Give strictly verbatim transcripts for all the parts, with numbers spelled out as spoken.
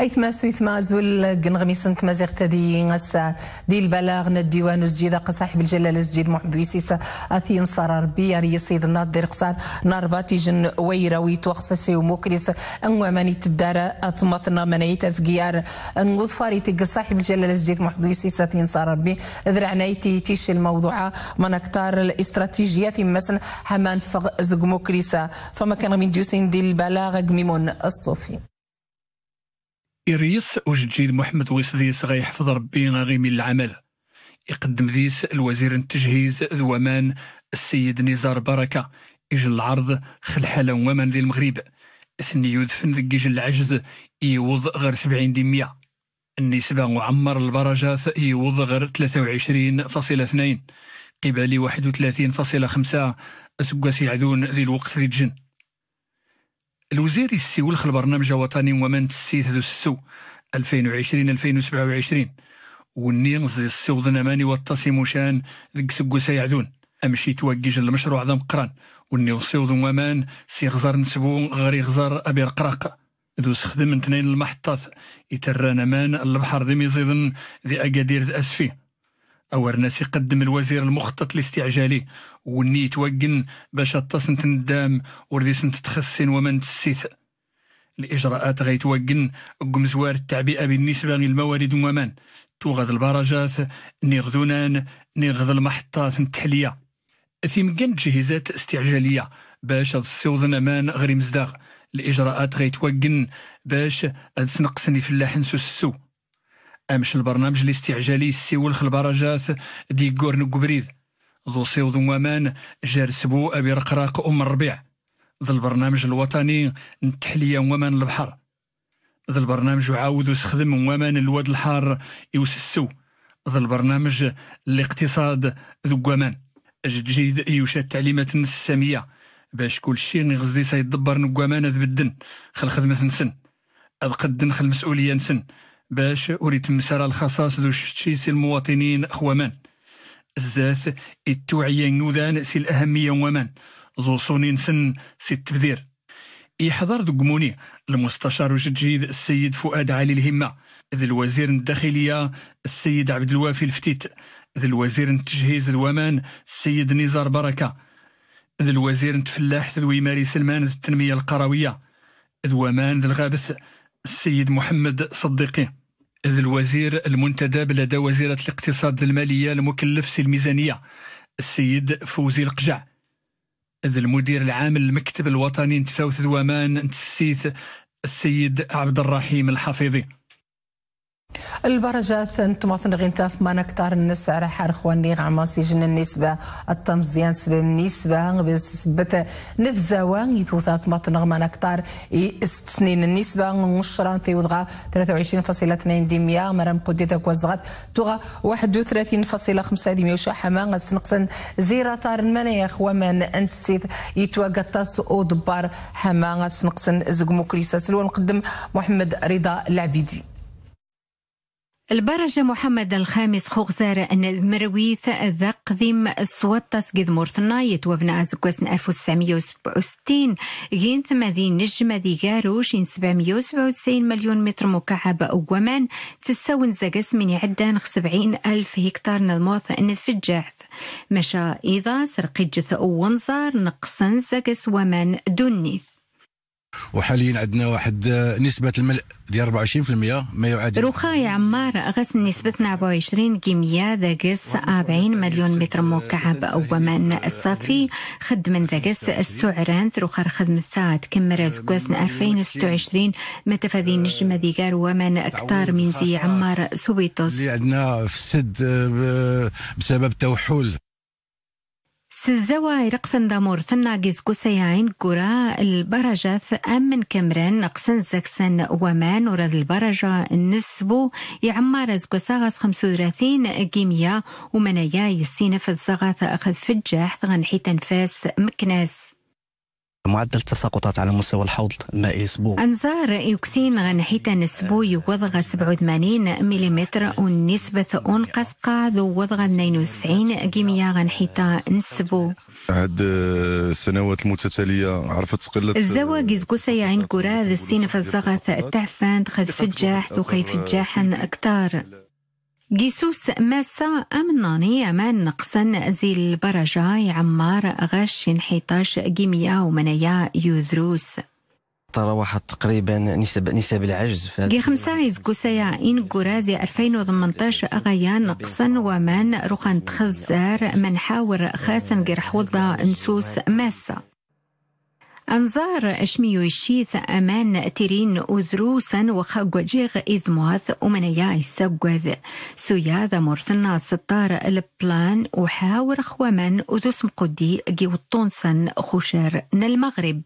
ايثما سويثما زول كنغميسن تمازيغ تادي غسا ديال البلاغ الديوان وسجيده قصاحب الجلاله سجيد محمد ويسيسا اثي نصر ربي ري سيد ناضر قصار نارباتي جن ويراوي توخصسي وموكريس انواماني تدار ثم ثنا منيت افكيار نوظفاري تق صاحب الجلاله سجيد محمد ويسيسا اثي نصر ربي ذرعناي تيتيش الموضوع منكتار الاستراتيجيات مثلا حمان فغ زكموكريسا فما كان غمي نديوسين ديال البلاغ ميمون الصوفي إريس وجدجيد محمد ويسديس غيحفظ ربي غير من العمل يقدم ذيس الوزير التجهيز ذو ومان السيد نزار بركة يجي العرض خلحالة ومان ذي المغرب ثني يدفن ذكيج العجز يوض غير سبعين دمية النسبة معمر البرجات يوض غير ثلاثة وعشرين فاصلة اثنين قبالي واحد وثلاثين فاصلة خمسة أسقاسي عدون ذي الوقت ذي الجن الوزير السيول خل برنامج وطني ومن تسيت ذو السو ألفين وعشرين ألفين وسبعة وعشرين والنين زي السو ذنماني والتصيم شان ذكسقو سيعدون أمشي توجيج المشروع ذم قران والنين السو ذو ومان سيغزار نسبو غري غزار أبير قراق ذو سخدم من تنين المحطات يترانا مان البحر ذي ميزيدن ذي أقادير ذي أسفي أور ناس يقدم الوزير المخطط الاستعجالي والني يتوقن باش التصن تندام ورديسن تتخسن ومن تسيث الإجراءات غيتوقن قمزوار التعبئة بالنسبة للموارد ومان توغد البرجات نيغذونان نيغذ المحطات التحلية ثمكن تجهيزات استعجالية باش السوضن أمان غير مزداغ الإجراءات غيتوقن باش تنقصني فلاح نسوس السو أمش البرنامج الاستعجالي السيول خل برجات دي كورن كوبريد ذو سيوض ومان جارسبو أبي رقراق أم الربيع ذا البرنامج الوطني نتحلية ومان البحر ذا البرنامج عاودو سخدم ومان الواد الحار يوسسو ذا البرنامج الاقتصاد ذو ومان جدجيد يوشا التعليمات السامية باش كل شي نغزدي سيدبر نكوامان ذ بالدن خل خدمة نسن أذ قدن خل مسؤولية نسن باش أريد مسار الخصاص ذو شتشيس المواطنين أخوامان الزاث التوعية نوذان سي الأهمية ومان ذو صونين سن سي التبذير يحضر دقموني المستشار الجديد السيد فؤاد علي الهمة ذي الوزير الداخلية السيد عبد الوافي الفتيت ذي الوزير التجهيز الومان السيد نزار بركة ذي الوزير التفلاح ذو يماري سلمان ذي التنمية القروية ذو ومان ذي الغابث السيد محمد صديقي ذي الوزير المنتدب لدى وزيرة الاقتصاد المالية المكلف سي الميزانية السيد فوزي القجع ذي المدير العام المكتب الوطني نتفاوت ذوامان نتسيث السيد عبد الرحيم الحفيظي البرجات نتماثن غنتاف ما نكتار الناس على حار خواني غعماسي جن النسبة التمزيان سبب النسبة بسبة نتزاوان يثوثا ثماثن غما نكتار سنين النسبة نشران في وضغا ثلاثة وعشرين فاصلة اثنين ديمية مرام قديتك وزغات تغا واحد وثلاثين فاصلة خمسة ديمية وشاحما غاد سنقسن زيرا طار المنايخ ومن انتسيث يتواقع تاس او دبار حما غاد سنقسن زكموكريسا سلوى نقدم محمد رضا العبيدي البرج محمد الخامس خوغزار المرويث ذا قديم الصوت تسقيد مورثنايت وابن أزقوسن ألف وتسعمائة وسبعة وستين غين ثمذي نجم ذي غاروش سبعمائة وسبعة وتسعين مليون متر مكعب ومان تساون زاقس من عدان سبعين ألف هكتار نظموث أن الفجاعث مشا إذا سرقجث ونزار نقصن زاقس ومان دونيث وحاليا عندنا واحد نسبة الملء ديال أربعة وعشرين بالمئة ما يعادل رخاي عمار غس نسبتنا أربعة وعشرين كيمياء ذاكس أربعين مليون متر مكعب أو ومان الصافي خدم من ذاكس السعران رخار خدم الثاد كمراز كواسن ألفين وستة وعشرين متفادي نجم ديكار ومان أكثر من زي عمار سوبيتوس اللي عندنا في السد بسبب توحل سزاوى رقفن دامور ثناجز قسيعين قراء البرجات أمن كمران نقصن زكسن ومان ورد البرجة النسبو يعمار زقساغس خمسة وثلاثين كيمياء ومنايا يسينف الزغاث أخذ فجاح غنحي تنفاس مكناس معدل التساقطات على مستوى الحوض المائي سبو أنظار يوكسين غنحيتا نسبو يوضغ سبعة وثمانين ملم والنسبة أنقص قاعدو وضغ اثنين وتسعين كيميا غنحيتا نسبو. هاد السنوات المتتالية عرفت قلة الزواجز قصي عين كراذ السين فالزغث التعفان خذ فجاح ذوخي فجاحا أكتار جيسوس ماسا أمناني أمان نقصن زي البرجاي عمار غش انحطاش جيميا ومنايا يوذروس تراوحت تقريبا نسب نسب العجز في خمسة عيز قسايا إن قرازي ألفين وثمنطاش أغايا نقصن ومان رخان تخزار منحاور خاسن قرحوضة نسوس ماسا أنظار أشميو الشيث أمان تيرين أوزروسا وخاقوجيغ إذموث ومنايا يساقوذ سياذا مرثنا ستار البلان وحاور خوامان أذوس مقدي جيو الطونسا خشار المغرب.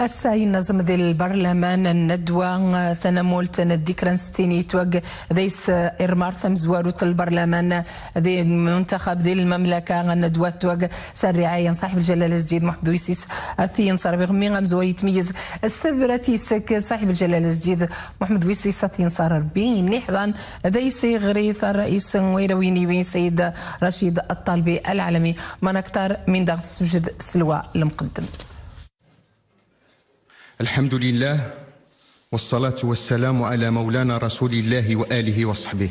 الساين نظم ذي البرلمان الندوة ثنمول تنديكران ستيني توق ذيس إرمار ثمزوارو البرلمان ذي منتخب ذي المملكة الندوة توق سريعيا صاحب الجلالة الجديد محمد ويسيس أثين صار بغمي غمزوار يتميز السبراتي سك صاحب الجلالة الجديد محمد ويسيس أثين صار ربين نحضان ذيس غريث الرئيس ويرويني بين سيد رشيد الطالبي العالمي ما نكتر من ضغط سجد سلوى المقدم. الحمد لله والصلاة والسلام على مولانا رسول الله وآله وصحبه.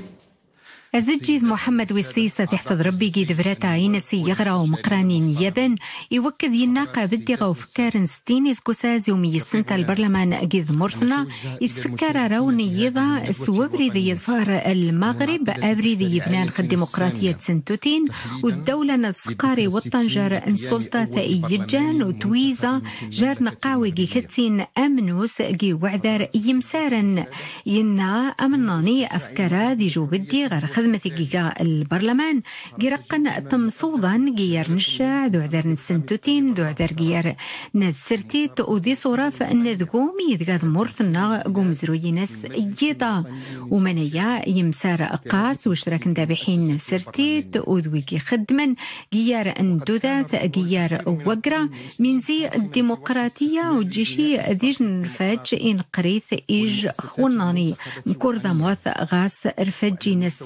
أزجيز محمد وسيسة تحفظ ربي جي ذبرات عينسي يغرع ومقرانين يبن يوكد يناقى بدغة وفكار ستينيس قساز يومي السنة البرلمان جيذ مرثنا يسفكار روني يضع سوابري ذي يظهر المغرب أبري ذي يبنان خد ديمقراطية سنتوتين والدولة نسقاري والطنجر انسلطة ثائي يجان وتويزة جار نقاوي جي ختين أمنوس جي وعذر يمسارا ينا أمناني أفكارا ذي جو بدي غرخ خدمة جيجا البرلمان جرقن تمصودا جير نشا ذو عذر نسنتوتين ذو عذر جير نسرتي تؤذي صراف نذقومي ذقاذ مرثنا قومزروي ناس جيضا ومنايا يمسار أقاس وشراك ندابحين نسرتي تؤذويكي خدما جير اندوذاث جير وقرا من زي الديمقراطية وجيشي ذيج نرفاج إن قريث إيج خوناني مكوردا موث غاس رفاجي ناس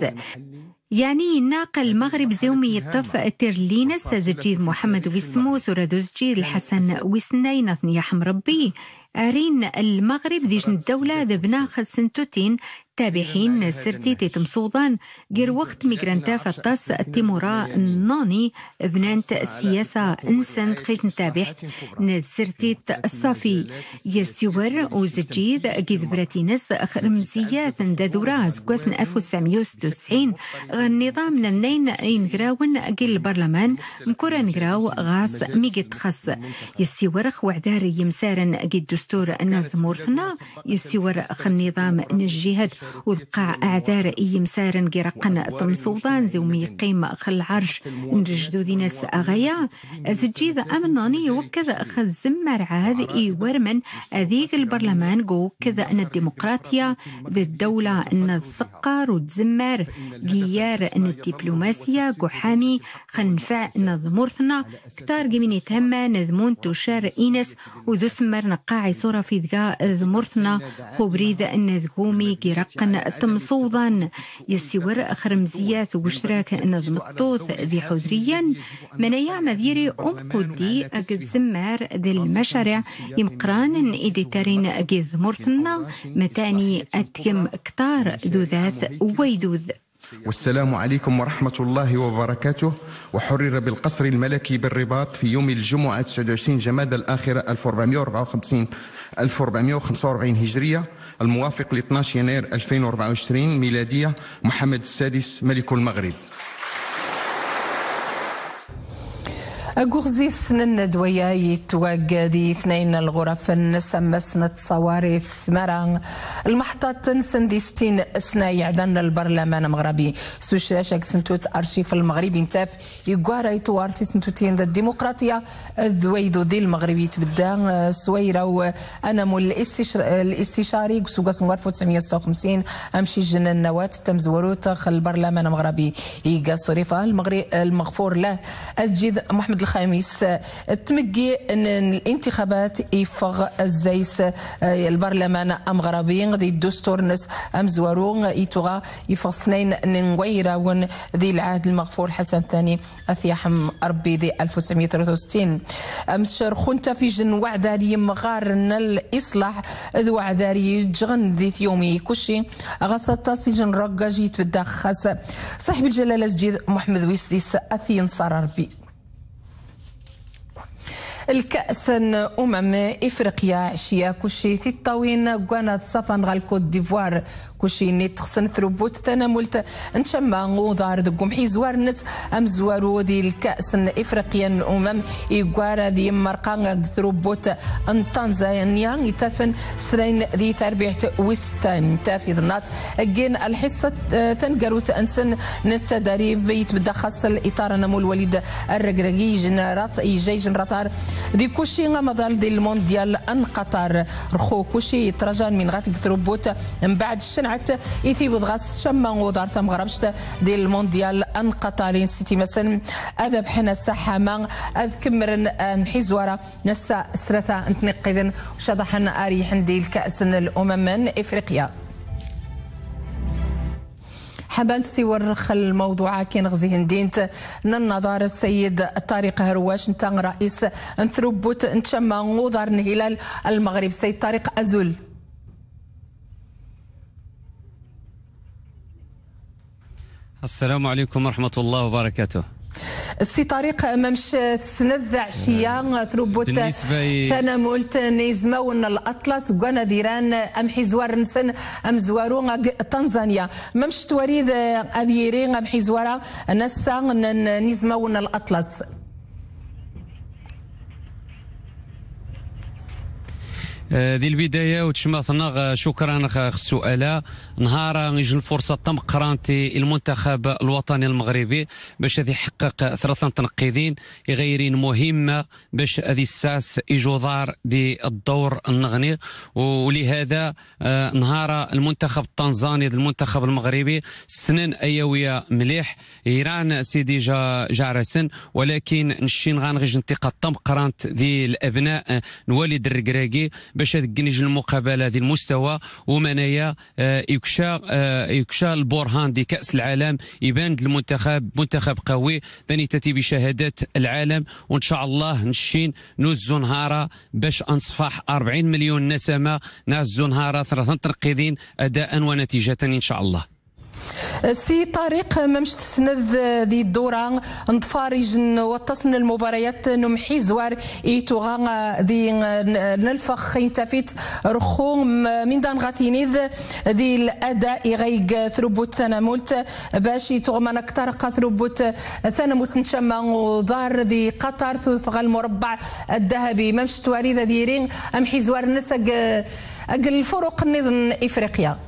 يعني ناقل المغرب زومي الطف تيرلينس زجيد محمد ويسمو سورة زجيد الحسن ويسنين اثنية حمربي أرين المغرب ديج الدولة ذبنا خد سنتوتين تابحين سرتي تيتم صوضان غير وقت ميغرانتا فطاس تيمورا الناني بنانت السياسة انسان خيت نتابحت نسرتي الصافي يسور وزجيد كيد براتينس خرمزيات نداذورا زكواسن ألف وتسعمائة وستة وتسعين غالنظام ننين انغراون كي البرلمان مكورا نغراو غاس ميغت خاص يسور خوعدار يمسارا كي الدستور نظمورثنا يسور خالنظام نجهد وذقاع أعذار يمسارن قرقن تمصوضان زومي قيمة خل عرش نرجدو ذي ناس أغايا زجيذ أمناني وكذا خذ زمر عاد إيورمن أذيق البرلمان جو كذا أن الديمقراطية ذي الدولة أن السقار وتزمر جيار أن الدبلوماسية جو حامي خنفع نظمورثنا كتار جميني تهمة نذمون تشار إينس وذو سمر نقاعي صورة في ذقا ذمورثنا خبريد أن نذقومي رقن تمصوضا يسور خرمزيات وشراك نظم الطوث ذي حذريا منايا مذيري أم قدي أجد زمار ذي المشارع يمقران إديتارين أجد مرثنا متاني أتيم كتار ذو ذات ويدوذ. والسلام عليكم ورحمة الله وبركاته. وحرر بالقصر الملكي بالرباط في يوم الجمعة تسعة وعشرين جمادى الآخرة ألف وأربعمائة وأربعة وخمسين ألف وأربعمائة وخمسة وأربعين هجرية الموافق ل اثني عشر يناير ألفين وأربعة وعشرين ميلادية محمد السادس ملك المغرب. أغرزي سنن دوياي توجدي اثنين الغرف نسمس نتصواريث سمران المحطات سندستين سناي عدن البرلمان المغربي سوشاشك سنتوت أرشيف المغربي نتاف يقاري توارتي سنتوتين الديمقراطية ذويدو دي المغربي تبدا سويرو أنا مول الاستشاري قسوقاس ألف وتسعمائة وستة وخمسين أمشي جنن نوات تمزوروت خل البرلمان المغربي يقا صريفة المغرب المغفور له أسجد محمد الخامس تمجي ان الانتخابات يفغ الزيس البرلمان امغربي غادي الدستور نس امزوارو يتوغا يفغ سنين نويرا ون ذي العهد المغفور حسن الثاني اثيحم ربي ذي ألف وتسعمائة وثلاثة وستين امشر خنتا في جن وعذاري مغارن الاصلاح ذو وعذاري جغن ذي يومي كلشي غاسطا سجن رقا جيت بالداخس صاحب الجلاله سجيد محمد ويسليس اثي نصار ربي. الكأس أمم إفريقيا عشية كوشي تطاوين كانت صفن غال كوت ديفوار كوشي نيت خصن ثروبوت تناملت نشما غودار دكم حي زوار نس أم زوارو دي الكأس إفريقيا أمم إيكوارا دي مرقان ثروبوت أن تنزانيا يتفن سرين ذي تربية ويستان تافي ظنات أجين الحصة تنقروت أنسن نتدريب يتبدخص الإطار نمو الوليد الرقرقي جنرات إيجاي جنراتار دي كوشي غامضال دي المونديال ان قطر رخو كوشي ترجان من غاتك تروبوت من بعد الشنعت ايثي وضغاس شما غودار تم غربشت دي المونديال ان قطرين سيتي مثلا هذا بحنا ساحه ما اذكمرن نحيزوره نفس سرثا نتنقذن وشضحن اريح دي الكاس الامم من افريقيا. حبان سيور خل موضوعا كين غزي هندينت ننظار السيد طارق هرواش نتان رئيس انثروبوت نتشما نوضار هلال المغرب سيد طارق أزول. السلام عليكم ورحمة الله وبركاته. السي طارق ممش سند عشية ثروبوت تنمولت نيزما ون الأطلس وكان ديران أم حيزوار نسن أم زوارو تنزانيا ممش توريد أذيرين أم حيزوارا نسا نيزما ون الأطلس. ذي البدايه وتشماثنا شكرا خ السؤال نهار يجي الفرصه تم قرانتي المنتخب الوطني المغربي باش هذه يحقق ثلاثه تنقيذين غيرين مهمه باش هذه الساس يجوضار دي الدور النغني ولهذا نهار المنتخب التنزاني المنتخب المغربي سنن ايويه مليح ايران سيدي جا جارسن ولكن نشين غنغيج انتقاد تم قرانت ذي الابناء نوالد الركراكي باش تكنيج المقابله ذي المستوى ومنايا يكشا يكشا البرهان دي كاس العالم يبان المنتخب منتخب قوي ثاني تاتي بشهادات العالم وان شاء الله نشين نوزو نهارا باش انصفح أربعين مليون نسمه نازو نهارا ثلاثه تنقيذين اداء ونتيجه ان شاء الله. سي طارق ممش تسند ذي الدورة نتفارج وتصن المباريات نمحي زوار إيتوغا ذي نلفخ ينتفت رخوم من دان غاتينيذ ذي الأداء غيق ثروبوت ثنمولت باش يتوغمان أكتر قثروبوت ثنمولت نشما وضار ذي قطر ثلفغ المربع الذهبي ممش تواريد ذي رين أمحي زوار نسق أقل الفرق نظن إفريقيا.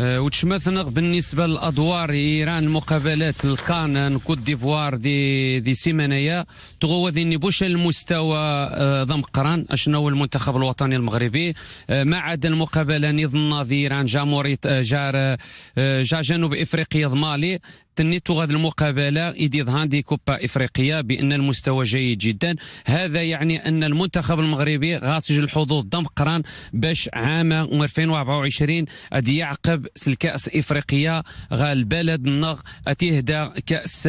وتشمثنا بالنسبه للادوار ايران مقابلات الكان كوت ديفوار دي دي سيمانيه تغوى ذي نبوش المستوى ضم قران اشنو المنتخب الوطني المغربي ما عدا المقابله نظن ذي ايران جاموريت جار جا جنوب افريقيا ضمالي تنيت غاد المقابله ايدي هاندي كوبا افريقيا بان المستوى جيد جدا هذا يعني ان المنتخب المغربي غاسج الحظوظ ضم قران باش عام ألفين وأربعة وعشرين ادي يعقب الكأس إفريقيا غال بلد النغ أتهدى كأس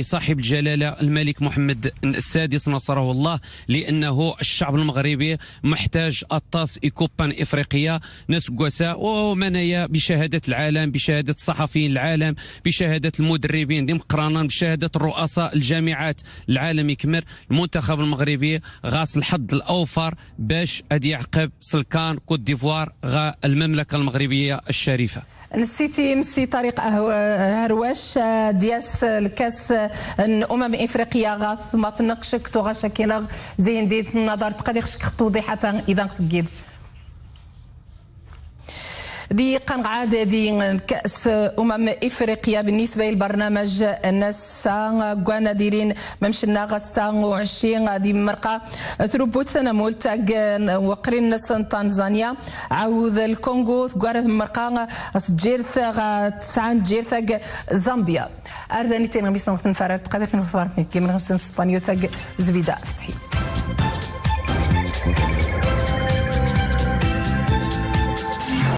صاحب الجلالة الملك محمد السادس نصره الله لأنه الشعب المغربي محتاج الطاس إكوبا إفريقيا نسقوسا ومنايا بشهادة العالم بشهادة الصحفيين العالم بشهادة المدربين ديم قرانا بشهادة الرؤساء الجامعات العالم يكمر المنتخب المغربي غاس الحد الأوفر باش أدي يعقب سلكان كوت ديفوار غا المملكة المغربية الشريفة. نسيتي مسي طارق هرواش دياس الكاس الامم افريقيا غاث ما تنقشك تغاشا كينغ زين ديت النظر تقدر خشك توضيحات اذا تجيب لقمع عدد كأس أمم إفريقيا بالنسبة للبرنامج نسا قواناديرين ممشنا غستا وعشرين دي مرقى ثروبوت ثنمول تاق وقرين نسا تنزانيا عوض الكونغو ثقارة مرقى سجيرث تسعان جيرث زامبيا أردني تنغمي صنفن فرد قدفن وصوار من كيمن غمسن إسبانيو تاق زبيدة فتحي.